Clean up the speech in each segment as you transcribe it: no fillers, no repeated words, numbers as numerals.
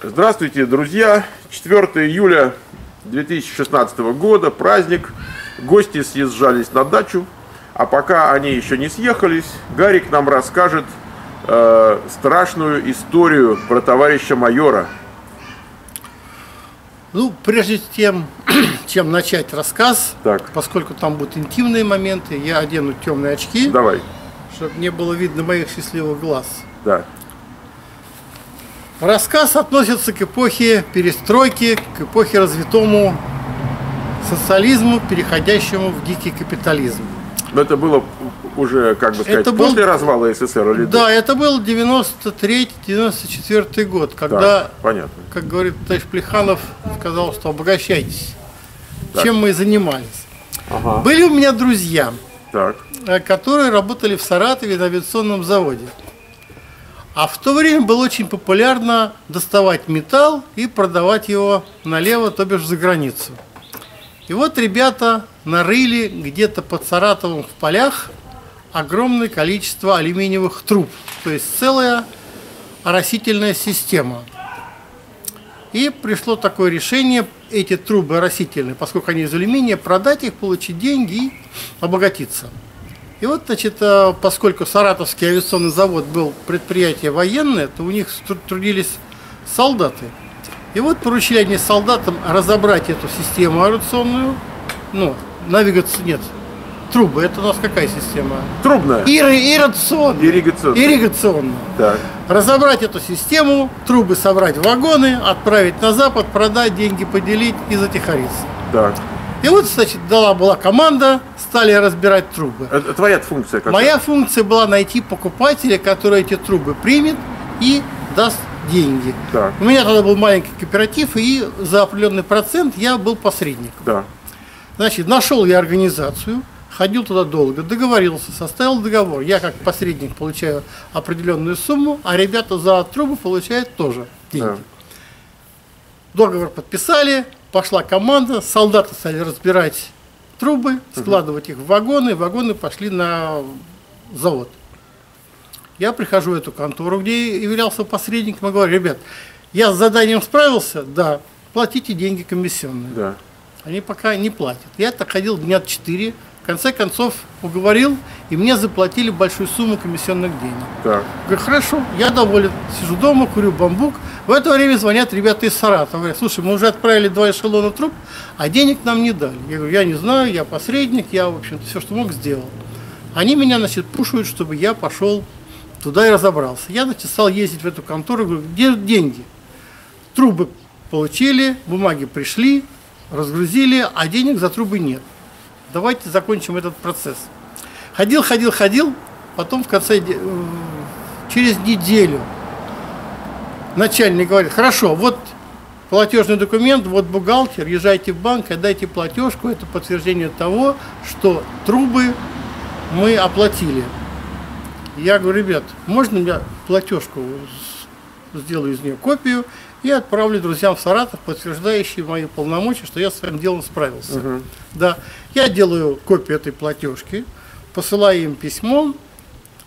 Здравствуйте, друзья! 4 июля 2016 года, праздник. Гости съезжались на дачу, а пока они еще не съехались, Гарик нам расскажет страшную историю про товарища майора. Ну, прежде чем начать рассказ, поскольку там будут интимные моменты, я одену темные очки, чтобы не было видно моих счастливых глаз. Да. Рассказ относится к эпохе перестройки, к эпохе развитому социализму, переходящему в дикий капитализм. Но это было уже, как бы сказать, после развала СССР? Или... Да, это был 93-94 год, когда, да, понятно, как говорит товарищ Плеханов, сказал, что обогащайтесь, так, чем мы и занимались. Ага. Были у меня друзья, так, которые работали в Саратове на авиационном заводе. А в то время было очень популярно доставать металл и продавать его налево, то бишь за границу. И вот ребята нарыли где-то под Саратовом в полях огромное количество алюминиевых труб. То есть целая оросительная система. И пришло такое решение: эти трубы оросительные, поскольку они из алюминия, продать их, получить деньги и обогатиться. И вот, значит, поскольку Саратовский авиационный завод был предприятие военное, то у них трудились солдаты. И вот поручили они солдатам разобрать эту систему авиационную, ну, навигацию, нет, трубы, это у нас какая система? Трубная. Ирригационная. Так. Разобрать эту систему, трубы собрать в вагоны, отправить на запад, продать, деньги поделить и затихариться. Так. И вот, значит, была команда, стали разбирать трубы. Это твоя функция какая? Моя функция была найти покупателя, который эти трубы примет и даст деньги. Да. У меня тогда был маленький кооператив, и за определенный процент я был посредником. Да. Значит, нашел я организацию, ходил туда долго, договорился, составил договор. Я как посредник получаю определенную сумму, а ребята за трубы получают тоже деньги. Да. Договор подписали. Пошла команда, солдаты стали разбирать трубы, складывать их в вагоны, пошли на завод. Я прихожу в эту контору, где являлся посредником, и говорю: ребят, я с заданием справился, да, платите деньги комиссионные. Да. Они пока не платят. Я так ходил дня 4, в конце концов уговорил, и мне заплатили большую сумму комиссионных денег. Да. Говорю: хорошо, я доволен, сижу дома, курю бамбук. В это время звонят ребята из Саратова, говорят: слушай, мы уже отправили 2 эшелона труб, а денег нам не дали. Я говорю: я не знаю, я посредник, я, в общем-то, все, что мог, сделал. Они меня, значит, пушают, чтобы я пошел туда и разобрался. Я, значит, стал ездить в эту контору, говорю: где деньги? Трубы получили, бумаги пришли, разгрузили, а денег за трубы нет. Давайте закончим этот процесс. Ходил, потом в конце, через неделю, начальник говорит: хорошо, вот платежный документ, вот бухгалтер, езжайте в банк, отдайте платежку, это подтверждение того, что трубы мы оплатили. Я говорю: ребят, можно я платежку сделаю, из нее копию и отправлю друзьям в Саратов, подтверждающие мои полномочия, что я своим делом справился. Да. Я делаю копию этой платежки, посылаю им письмо.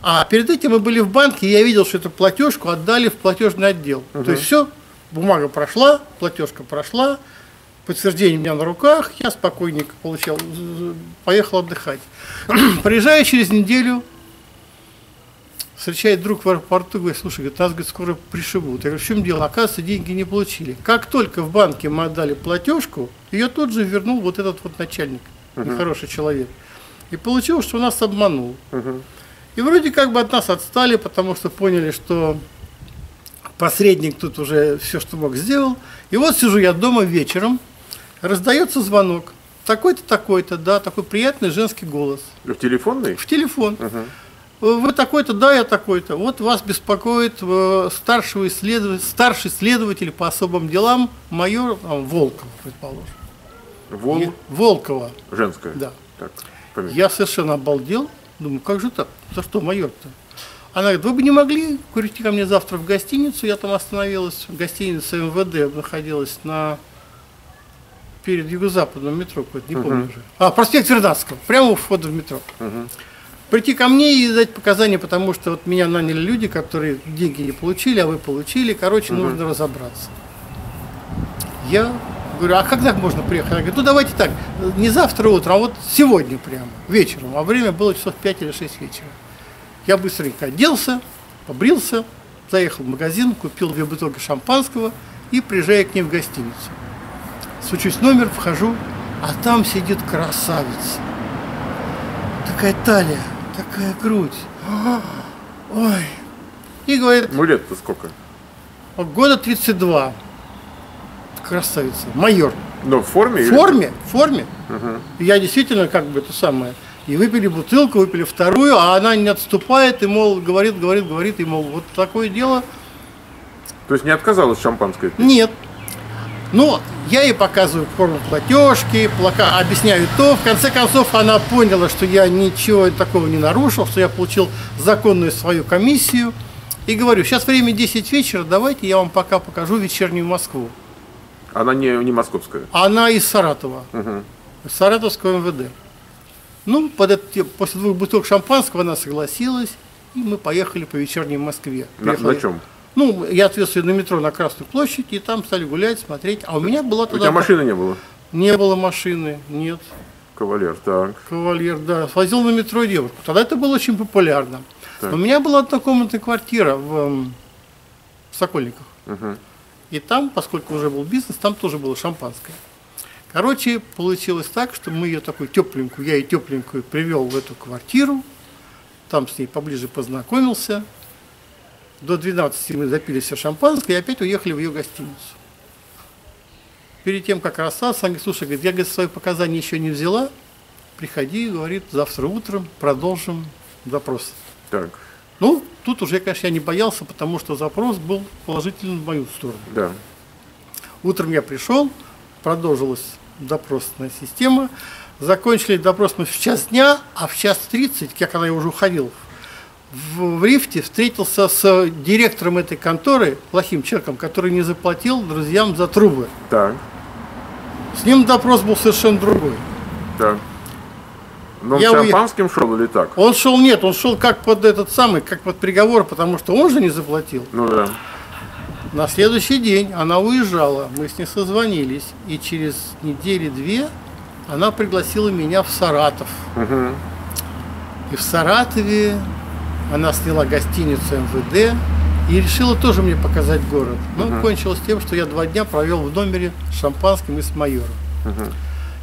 А перед этим мы были в банке, и я видел, что эту платежку отдали в платежный отдел. То есть все, бумага прошла, платежка прошла, подтверждение у меня на руках, я спокойненько получал, поехал отдыхать. Приезжаю через неделю, встречает друг в аэропорту, говорит: слушай, говорит, нас, говорит, скоро пришибут. Я говорю: в чем дело? Оказывается, деньги не получили. Как только в банке мы отдали платежку, ее тут же вернул вот этот вот начальник, нехороший человек. И получилось, что нас обманул. И вроде как бы от нас отстали, потому что поняли, что посредник тут уже все, что мог, сделал. И вот сижу я дома вечером, раздается звонок. Такой-то, такой-то, да, такой приятный женский голос. В телефонный? В телефон. Вы такой-то, да, я такой-то. Вот вас беспокоит старший следователь по особым делам, майор Волков, предположим. Волкова. Женская? Да. Так, я совершенно обалдел. Думаю, как же так? За что майор-то? Она говорит: вы бы не могли прийти ко мне завтра в гостиницу? Я там остановилась, гостиница МВД находилась перед Юго-Западным метро, не помню уже. А, проспект Вернадского, прямо у входа в метро. прийти ко мне и дать показания, потому что вот меня наняли люди, которые деньги не получили, а вы получили, короче, нужно разобраться. Я говорю, а когда можно приехать? Она говорит, ну давайте так, не завтра утром, а вот сегодня прямо, вечером, а время было часов 5 или 6 вечера. Я быстренько оделся, побрился, заехал в магазин, купил 2 бутылки шампанского и приезжаю к ней в гостиницу. Стучусь в номер, вхожу, а там сидит красавица. Такая талия, такая грудь. Ой. И говорит... Ну лет-то сколько? Года 32. Красавица. Майор. Но в форме? В форме, в форме. Я действительно как бы это самое. И выпили бутылку, выпили вторую, а она не отступает и, мол, говорит, говорит, говорит, и, мол, вот такое дело. То есть не отказалась шампанское? Нет. Но я ей показываю форму платежки, объясняю то. В конце концов, она поняла, что я ничего такого не нарушил, что я получил законную свою комиссию. И говорю, сейчас время 10 вечера, давайте я вам пока покажу вечернюю Москву. Она не московская? Она из Саратова, из Саратовского МВД. Ну, после 2 бутылок шампанского она согласилась, и мы поехали по вечерней Москве. На чем? Ну, я отвез ее на метро на Красную площадь, и там стали гулять, смотреть. А у меня была тогда... У тебя машины не было? Не было машины, нет. Кавалер, так. Кавалер, да. Свозил на метро девушку. Тогда это было очень популярно. Так. У меня была однокомнатная квартира в Сокольниках. И там, поскольку уже был бизнес, там тоже было шампанское. Короче, получилось так, что мы ее такую тепленькую, я ее тепленькую привел в эту квартиру, там с ней поближе познакомился. До 12 мы запили все шампанское и опять уехали в ее гостиницу. Перед тем, как расстаться, она говорит, слушай, говорит, я говорит, свои показания еще не взяла, приходи, говорит, завтра утром продолжим запрос. Так. Ну, тут уже, конечно, я не боялся, потому что запрос был положительным в мою сторону. Да. Утром я пришел, продолжилась допросная система. Закончили допрос мы в 1:00 дня, а в 1:30, как она уже уходила, в лифте встретился с директором этой конторы, плохим человеком, который не заплатил друзьям за трубы. Так. С ним допрос был совершенно другой. Да. Но он шампанским шел или так? Он шел, нет, он шел как под этот самый, как под приговор, потому что он же не заплатил. Ну да. На следующий день она уезжала, мы с ней созвонились, и через 1-2 недели она пригласила меня в Саратов. И в Саратове она сняла гостиницу МВД и решила тоже мне показать город. Но кончилось тем, что я 2 дня провел в номере с шампанским и с майором.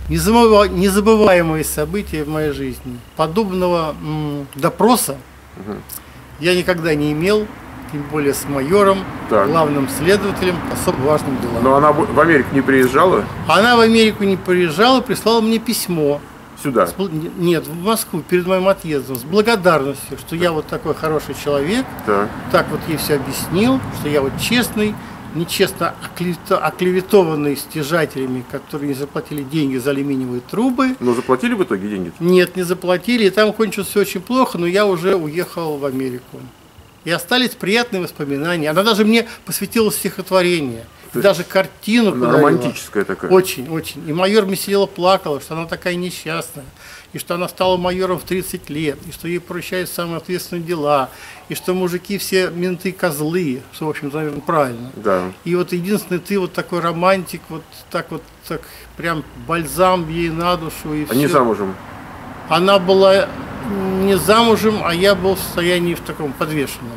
Незабываемые события в моей жизни. Подобного допроса я никогда не имел. Тем более с майором, так. Главным следователем по особо важным делам. Но она в Америку не приезжала? Она в Америку не приезжала, прислала мне письмо. Сюда? Нет, в Москву, перед моим отъездом, с благодарностью, что я вот такой хороший человек, так, так вот ей все объяснил, что я вот честный, нечестно оклеветованный стяжателями, которые не заплатили деньги за алюминиевые трубы. Но заплатили в итоге деньги? Нет, не заплатили, и там кончилось все очень плохо, но я уже уехал в Америку. И остались приятные воспоминания. Она даже мне посвятила стихотворение. Даже картину подарила. Романтическая такая. Очень, очень. И майор Мисиела плакала, что она такая несчастная. И что она стала майором в 30 лет. И что ей поручают самые ответственные дела. И что мужики все менты козлы. Что, в общем-то, наверное, правильно. Да. И вот единственное, ты вот такой романтик. Вот так прям бальзам ей на душу. И не замужем? Она была... не замужем, а я был в состоянии в таком подвешенном.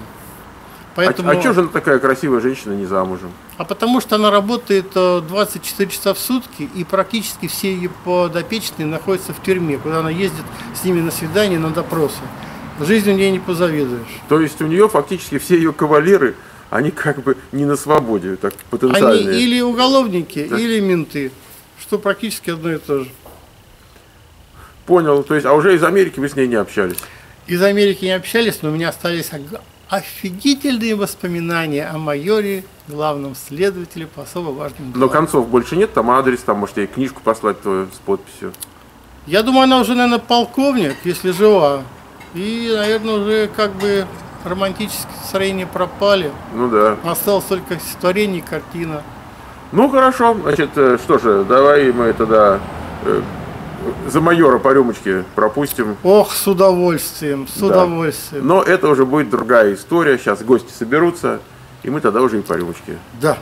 Поэтому... А чё же она такая красивая женщина не замужем? А потому что она работает 24 часа в сутки, и практически все ее подопечные находятся в тюрьме, куда она ездит с ними на свидание, на допросы. Жизнью ей не позавидуешь. То есть у нее фактически все ее кавалеры, они как бы не на свободе, так потенциальные. Они или уголовники, так, или менты, что практически одно и то же. Понял, то есть, а уже из Америки вы с ней не общались? Из Америки не общались, но у меня остались офигительные воспоминания о майоре, главном следователе по особо важным делам. Но концов больше нет, там адрес, там, может, ей книжку послать твою с подписью? Я думаю, она уже, наверное, полковник, если жива. И, наверное, уже как бы романтические настроения пропали. Ну да. Осталось только стихотворение и картина. Ну хорошо, значит, что же, давай мы тогда... за майора по рюмочке пропустим. Ох, с удовольствием, с удовольствием. Но это уже будет другая история. Сейчас гости соберутся, и мы тогда уже и по рюмочке. Да.